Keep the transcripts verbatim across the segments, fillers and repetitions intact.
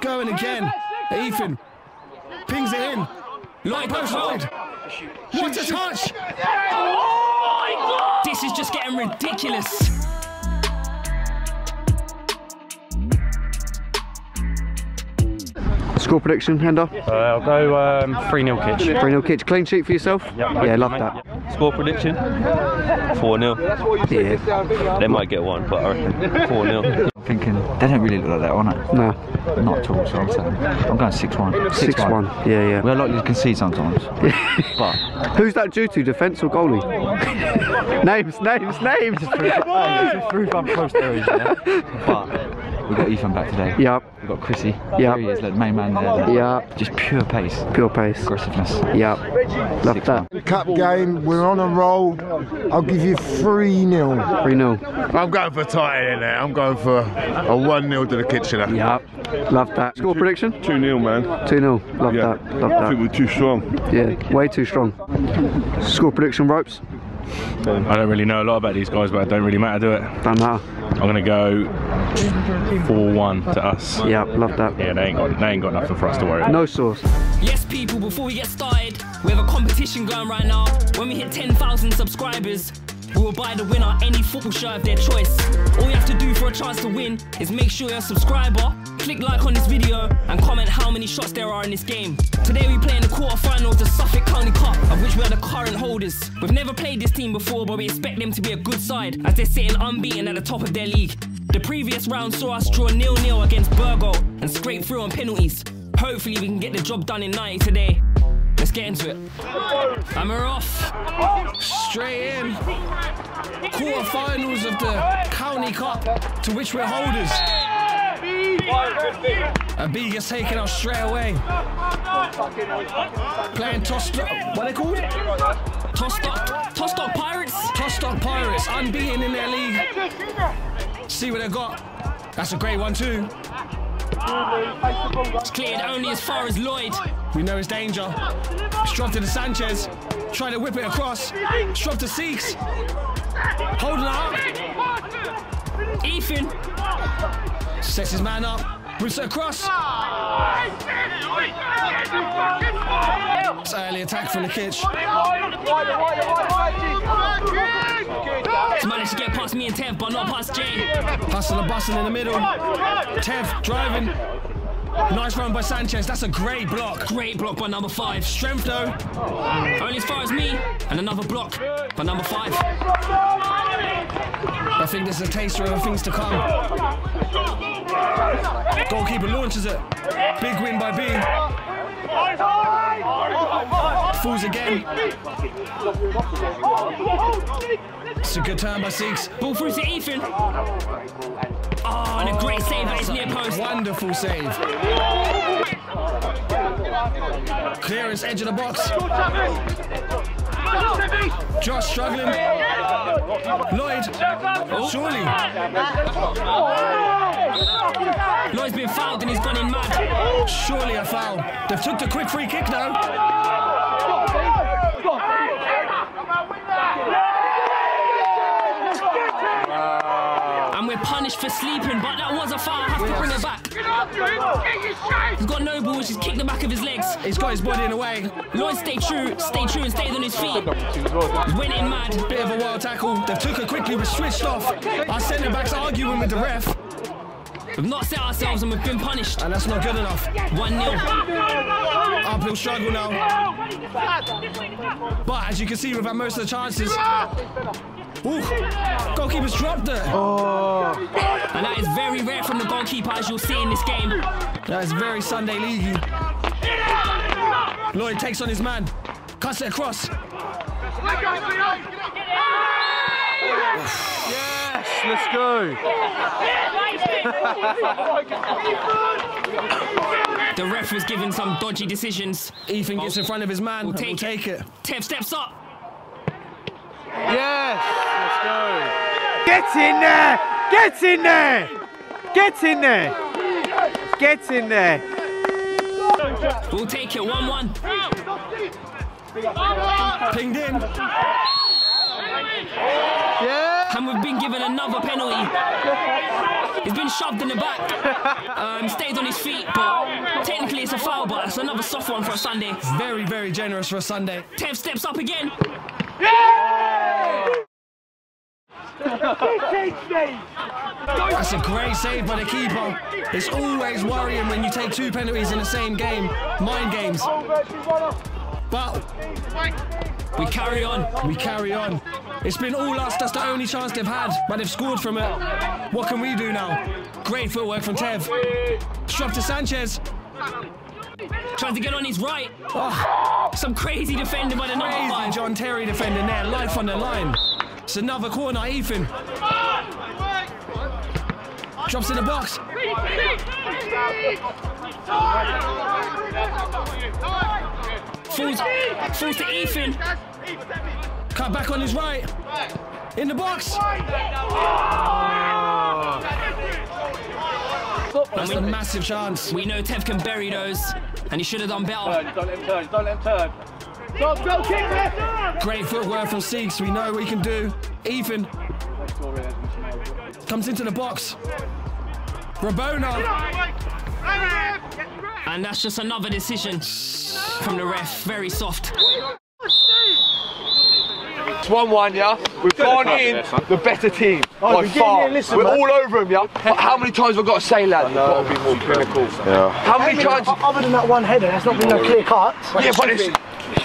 Going again. Ethan pings it in. Long post hold. What a touch! Oh my God! This is just getting ridiculous. Score prediction, Hendo? Uh, I'll go um, three nil Kitch. three nil Kitch. Clean sheet for yourself? Yep, yeah, love that. Score prediction? four nil. Yeah. They might get one, but I reckon four nil. Thinking, they don't really look like that, are they? No. Not at all, so I'm saying. I'm going six one. six one, yeah, yeah. We're likely to concede sometimes. But who's that due to, defence or goalie? names, names, names! It's through front post areas, yeah. But we've got Ethan back today. Yep. We've got Chrissy. Yep. There he is, like the main man there. Yep. Just pure pace. Pure pace. Aggressiveness. Yep. Love that. Cup game, we're on a roll. I'll give you three nil. three nil. I'm going for a tie in there. I'm going for a one nil to the Kitchener. Yep. Love that. Score prediction? two nil, man. two nil. Love yeah. that. Love that. I think we're too strong. Yeah, way too strong. Score prediction, ropes? I don't really know a lot about these guys, but it don't really matter, do it? Don't matter. I'm going to go four one to us. Yeah, love that. Yeah, they ain't got, they ain't got nothing for us to worry about. No sauce. Yes, people, before we get started, we have a competition going right now. When we hit ten thousand subscribers, we will buy the winner any football shirt of their choice. All you have to do for a chance to win is make sure you're a subscriber, click like on this video, and comment how many shots there are in this game. Today we play in the quarterfinals of the Suffolk County Cup, of which we are the current holders. We've never played this team before, but we expect them to be a good side, as they're sitting unbeaten at the top of their league. The previous round saw us draw nil nil against Burgo and scrape through on penalties. Hopefully we can get the job done in ninety today. Let's get into it. And we're off. Straight in. Quarterfinals of the County Cup, to which we're holders. Abiga's taking us straight away. Playing Tostock. What are they called? Tostock. Tostock Pirates. Tostock Pirates, unbeaten in their league. See what they got. That's a great one too. It's cleared only as far as Lloyd. We know his danger. Shrub to the Sanchez. Trying to whip it across. Shrub to Seeks. Holding it up. Ethan sets his man up. Rips it across. It's early attack from the Kitch. It's managed to get past me and Tev, but not past Jay. Hustling and busting in the middle. Tev driving. Nice run by Sanchez. That's a great block. Great block by number five. Strength though. Only as far as me. And another block by number five. I think this is a taster of things to come. Goalkeeper launches it. Big win by B. Falls again. It's a good turn by Seeks. Ball through to Ethan. Oh, and a great save at his near post. Wonderful save. Clearance, edge of the box. Josh struggling. Lloyd. Oh. Surely. Lloyd's been fouled and he's gone in mad. Surely a foul. They've took the quick free kick now. And we're punished for sleeping, but that was a foul. I have to bring it back. He's got no balls, he's kicked the back of his legs. He's got his body in the way. Lloyd stayed true, stayed true and stayed on his feet. Went in mad. Bit of a wild tackle. They took her quickly, was switched off. Our centre-back's arguing with the ref. We've not set ourselves and we've been punished. And that's not good enough. one nil. Uphill struggle now. But as you can see, we've had most of the chances. Ooh, goalkeeper's dropped it. Oh. And that is very rare from the goalkeeper, as you'll see in this game. That is very Sunday leaguey. Lloyd takes on his man. Cuts it across. Yes, let's go. The ref was giving some dodgy decisions. Ethan gets in front of his man. We'll take, we'll take it. it. Tev steps up. Yes! Let's go! Get in there! Get in there! Get in there! Get in there! We'll take it, one one. Pinged in! Yeah! and we've been given another penalty. He's been shoved in the back, um, stayed on his feet, but technically it's a foul, but it's another soft one for a Sunday. Very, very generous for a Sunday. Tev steps up again. Yeah! That's a great save by the keeper. It's always worrying when you take two penalties in the same game. Mind games. But we carry on. We carry on. It's been all us. That's the only chance they've had, but they've scored from it. What can we do now? Great footwork from Tev. Struck to Sanchez. Trying to get on his right. Oh. Some crazy defending by the number five. Crazy John Terry defending there. Life on the line. It's another corner, Ethan. Drops in the box. Falls, falls to Ethan. Cut back on his right. In the box. That's a massive chance. We know Tev can bury those, and he should have done better. Don't let him turn, don't let him turn. Go, go, kick left! Great footwork from Siegs, we know what he can do. Ethan comes into the box. Rabona. And that's just another decision from the ref, very soft. It's one one, yeah? We've gone in the better team by far. We're all over them, yeah? But how many times have I got to say, lad? You've got to be more clinical. Yeah. How many times? Other than that one header, that's not been a clear cut. Yeah, but it's...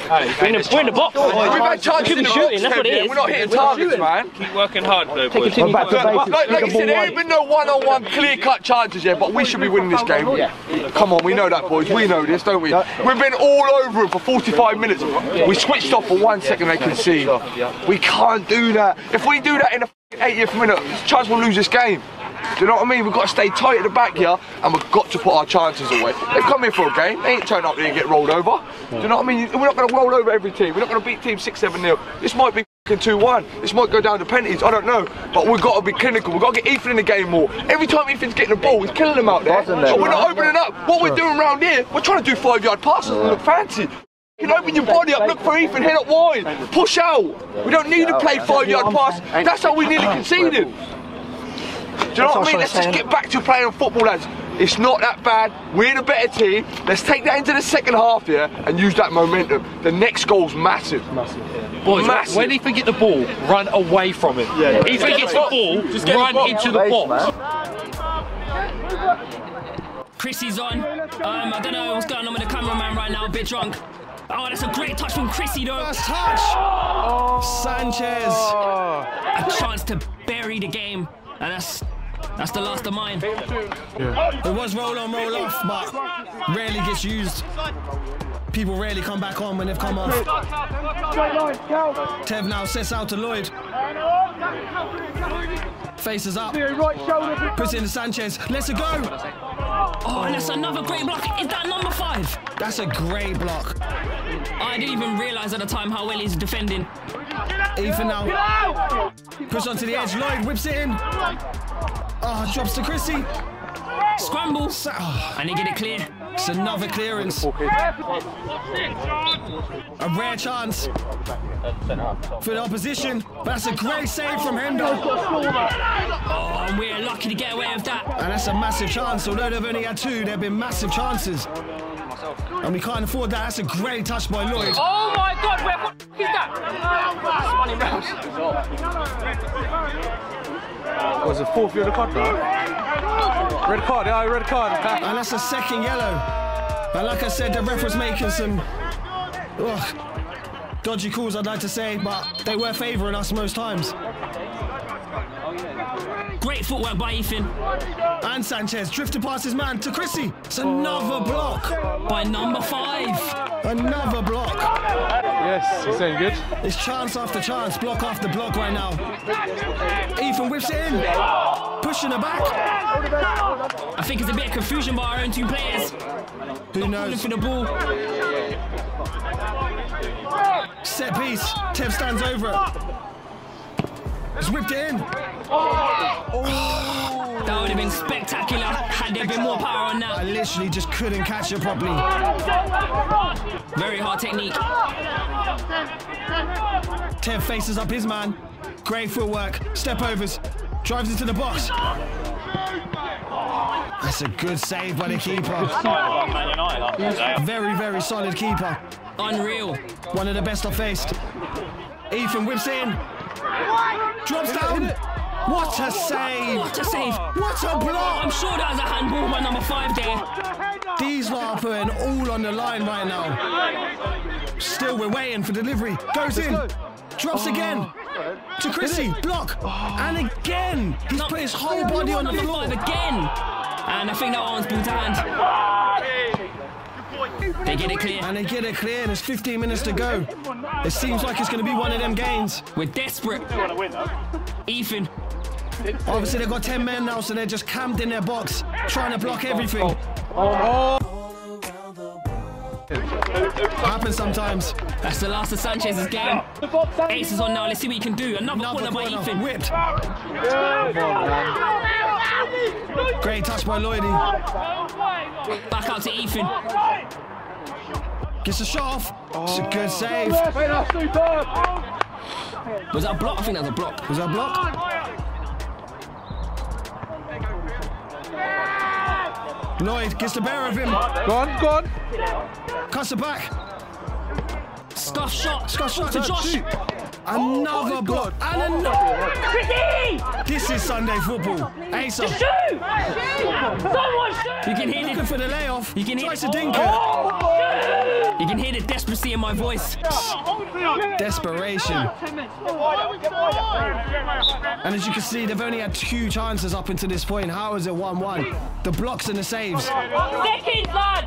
We're in, a, we're in the box. We've had chances in the shooting, that's what it is. We're not hitting targets, man. Keep working hard, though, boys. Like I said, there ain't been no one-on-one clear-cut chances yet, but we should be winning this game. Come on, we know that, boys. We know this, don't we? We've been all over them for forty-five minutes. We switched off for one second, they can see. We can't do that. If we do that in the eightieth minute, chance we'll lose this game. Do you know what I mean? We've got to stay tight at the back here, and we've got to put our chances away. They've come here for a game, they ain't turned up there and get rolled over. Do you know what I mean? We're not going to roll over every team, we're not going to beat team six seven nil. This might be two one, this might go down to penalties, I don't know. But we've got to be clinical, we've got to get Ethan in the game more. Every time Ethan's getting the ball, he's killing them out there. So we're not opening up. What we're doing round here, we're trying to do five yard passes and look fancy. You can open your body up, look for Ethan, head up wide, push out. We don't need to play five yard pass, that's how we nearly conceded. Do you know what I mean? Let's just get back to playing football, lads. It's not that bad. We're the better team. Let's take that into the second half here and use that momentum. The next goal's massive. Massive, yeah. Boys, massive. When Ethan get the ball, run away from it. Yeah, yeah. Ethan gets the ball, just run the into the box. Chrissy's on. Um, I don't know what's going on with the cameraman right now, a bit drunk. Oh, that's a great touch from Chrissy, though. First touch. Oh. Sanchez. Oh. A chance to bury the game. And that's, that's the last of mine. Yeah. It was roll on, roll off, but rarely gets used. People rarely come back on when they've come off. Tev now sets out to Lloyd. Faces up. Puts it into Sanchez. Lets it go. Oh, and that's another great block. Is that number five? That's a great block. I didn't even realise at the time how well he's defending. Ethan now push onto the edge, Lloyd whips it in. Oh, drops to Chrissy. Scrambles, oh, and they get it clear. It's another clearance. A rare chance for the opposition. But that's a great save from Hendo. Oh, and we're lucky to get away with that. And that's a massive chance. Although they've only had two, there have been massive chances. And we can't afford that. That's a great touch by Lloyd. Oh my God, where the f is that? That was a fourth yellow card, bro. Red card, yeah, red card. And that's a second yellow. And like I said, the ref was making some ugh, dodgy calls, I'd like to say, but they were favouring us most times. Great footwork by Ethan. And Sanchez drifted past his man to Chrissy. It's another block by number five. Another block. Yes, he's saying good. It's chance after chance, block after block right now. Ethan whips it in, pushing her back. I think it's a bit of confusion by our own two players. Who knows? For the ball. Set piece. Tev stands over it. It's whipped it in. Oh. Oh. That would have been spectacular had there been more power on that. I literally just couldn't catch it properly. Very hard technique. Tev faces up his man. Great footwork, step overs, drives into the box. That's a good save by the keeper. Very, very solid keeper. Unreal. One of the best I've faced. Ethan whips in. Drops down. What a save. What a save. What a block. I'm sure that was a handball by number five there. These lot are putting all on the line right now. Still, we're waiting for delivery. Goes in. Drops again. To Chrissy, block, oh. And again, he's no, put his whole body on the floor. Again, and I think that one's been tanned. They get it clear. And they get it clear, there's fifteen minutes to go. It seems like it's going to be one of them games. We're desperate. Ethan. Obviously, they've got ten men now, so they're just camped in their box, trying to block everything. Oh. Oh. Oh. Happens sometimes. That's the last of Sanchez's game. Ace is on now. Let's see what he can do. Another, Another corner by Ethan. Whipped. Great touch by Lloydie. Back out to Ethan. Gets a shot off. It's a good save. Was that a block? I think that was a block. Was that a block? Lloyd gets the bear of him. Go on, go on. Cuts it back. Scuff shot. Scuff shot to Josh. Another block. And another. This is Sunday football. Ace up. Shoot! Someone shoot! You can hear looking for the layoff. You can hear it. Tries to dink it. You can hear the desperation in my voice. Desperation. And as you can see, they've only had two chances up until this point. How is it one one? The blocks and the saves. Seconds, lads.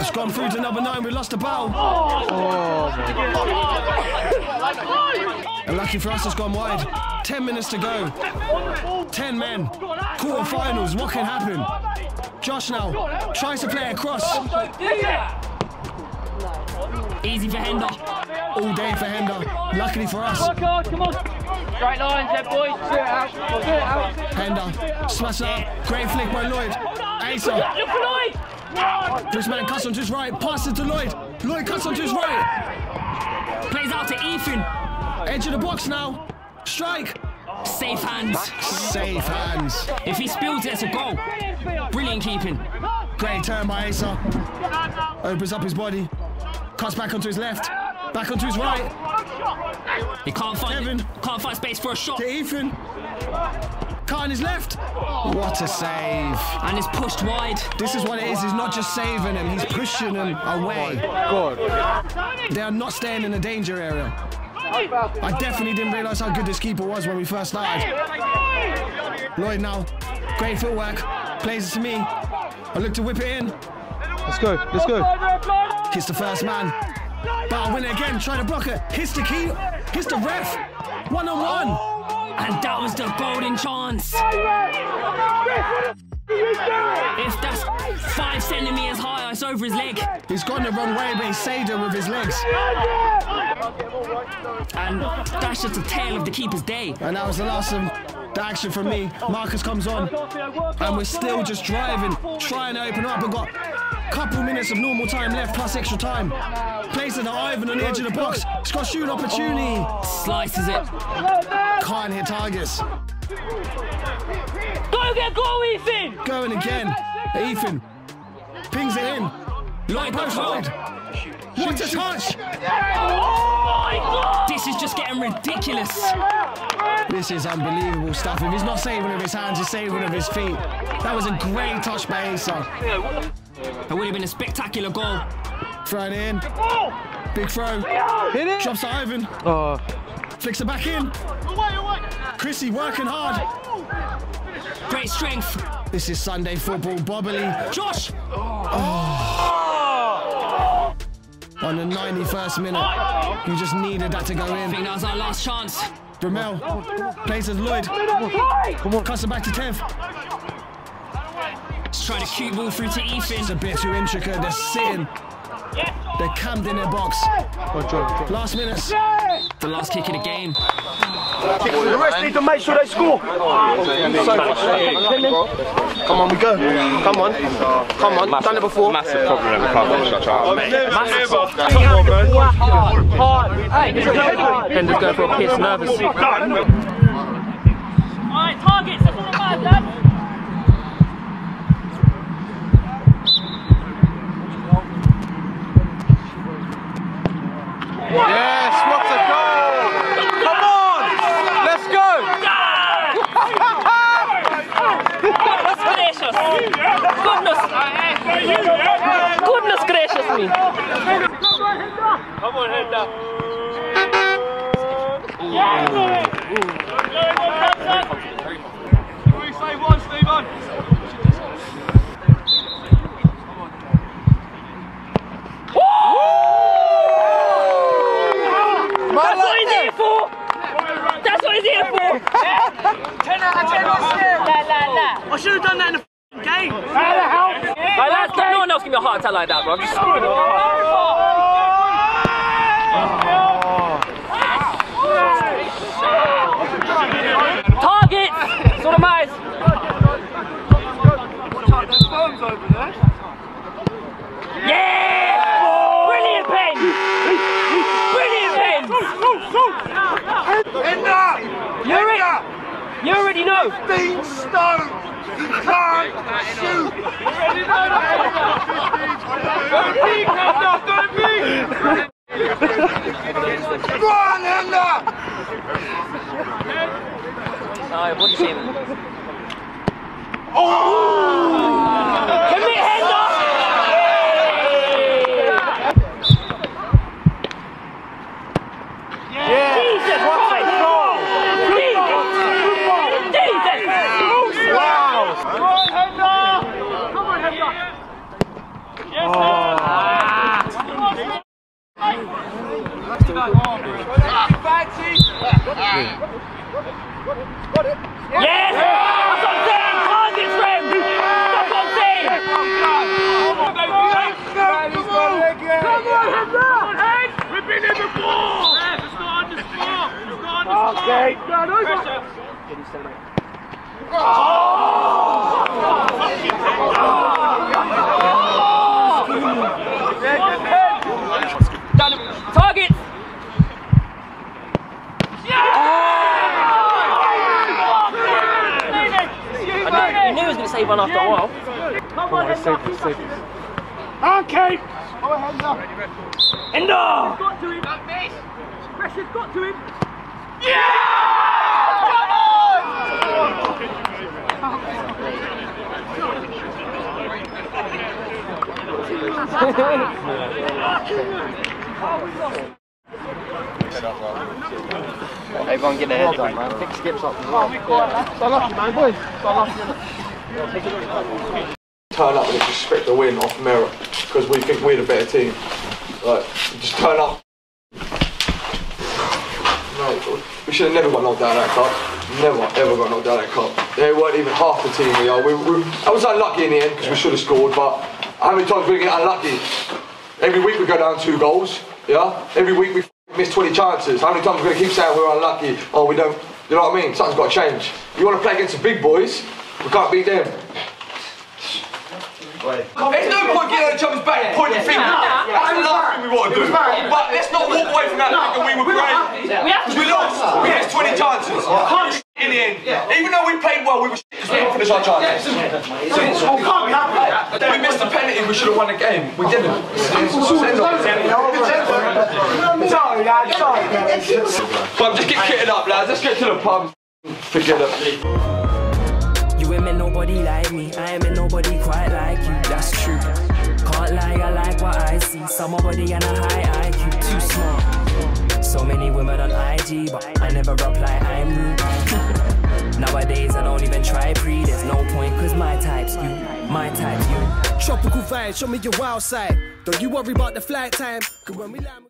It's gone through to number nine. We lost the ball. Oh. And lucky for us, it's gone wide. Ten minutes to go. Ten men. Quarterfinals. What can happen? Josh now tries to play across. Easy for Hender. All day for Hender. Luckily for us. Come on. Straight lines there, boys. Hender, smash up. Great flick by Lloyd. Acer. Look for Lloyd! This man cuts onto his right, passes to Lloyd. Lloyd cuts onto his right. Plays out to Ethan. Edge of the box now. Strike. Safe hands. Safe hands. If he spills it, it's a goal. Brilliant keeping. Great turn by Acer. Opens up his body. Cuts back onto his left. Back onto his right. He can't find Kevin. Can't find space for a shot. To Ethan. Cut on his left. What a save. And it's pushed wide. This is what it is. He's not just saving him. He's pushing him away. God. They are not staying in the danger area. I definitely didn't realise how good this keeper was when we first started. Lloyd now. Great footwork. Plays it to me. I look to whip it in. Let's go. Let's go. Hits the first man. Battle winner again, trying to block it. Hits the key, hits the ref. One on one. And that was the golden chance. If that's five centimetres higher, it's over his leg. He's gone the wrong way, but he saved it with his legs. And that's just the tale of the keeper's day. And that was the last of the action from me. Marcus comes on. And we're still just driving, trying to open up. We've got a couple minutes of normal time left, plus extra time. Plays it to Ivan on the edge of the box. It's got a shoot opportunity. Slices it. Can't hit targets. Go again, go Ethan! Going again. Ethan. Pings it in. Lloyd goes wide. What a touch! Oh my God! This is just getting ridiculous. This is unbelievable stuff. If he's not saving with his hands, he's saving with his feet. That was a great touch by Asa. That would have been a spectacular goal. Thrown in. Big throw. Hit it. Drops to Ivan. Oh. Flicks it back in. Chrissy working hard. Great strength. This is Sunday football. Bobbily. Josh. Oh. Oh. On the ninety-first minute. You just needed that to go in. I think that was our last chance. Ramel plays as Lloyd. Come on. Cuts it back to Tev. Just trying to cute ball through to Ethan. It's a bit too intricate. They're sitting. They're camped in their box. Last minutes. The last kick of the game. The rest need to make sure they score. Come on, we go. Come on. Come on. Massive, done it before. Massive problem. Massive problem. Bender's going for a piss, nervous. Alright, targets are full five, lads. Yes, what a goal! Come on! Let's go! Goodness gracious! Goodness! Goodness gracious me! Come on, head up! Yes! Can we say one, Stephen? I should have done that in the f***ing game! How the hell? Like, that's, no one else give me a heart attack like that, bro. I'm just screwing it up. Target! Sort of mice! There's phones over there. Yes! Brilliant pen! Brilliant pen! Enough! You're it! You already know! fifteen stones! You can't shoot! You already know that! Don't peek! Don't peek! Go on, Ender! Sorry, what do you see? Oh! Commit, Ender! Yes! That's what I'm saying! Targets, Rem! That's what I'm saying! Come on, heads up! Heads! We've been here before! Let's go on the score! Let's go on the score! Okay! Oh! Targets! I knew he was going to save one after a while. Come on, let's save this, save this. Okay! Go ahead, Ender! Ender! Pressure's got to him! Pressure's got to him! Yeah! Come on! Everyone get their heads up, man. Pick skips up. So lucky, man, boys. So lucky. Turn up and expect the win off merit because we think we're the better team. Like, just turn up. Mate, we should have never got knocked down that cup. Never, ever got knocked down that cup. They weren't even half the team we are. We, we, I was unlucky in the end because we should have scored, but how many times we get unlucky? Every week we go down two goals, yeah? Every week we miss twenty chances. How many times are we going to keep saying we're unlucky? Oh, we don't, you know what I mean? Something's got to change. You want to play against the big boys, we can't beat them. Wait. There's no point getting on each other's back and pointing fingers. That's the last thing we want to do. But let's not walk away from that thinking we were great. Because we lost. We missed twenty chances. one hundred in the end. Even though we played well, we were shit because we didn't finish our chances. We can't be happy with that. We missed the penalty, we should have won the game. We didn't. Sorry, lads. Sorry, lads. But just get kitted up, lads. Let's get to the pub. Forget it. Nobody like me, I ain't met nobody quite like you, that's true. Can't lie, I like what I see. Somebody and a high I Q, too smart. So many women on I G, but I never reply, I'm rude. Nowadays I don't even try pre, there's no point, cause my type's you, my type you. Tropical vibes, show me your wild side. Don't you worry about the flight time, cause when we land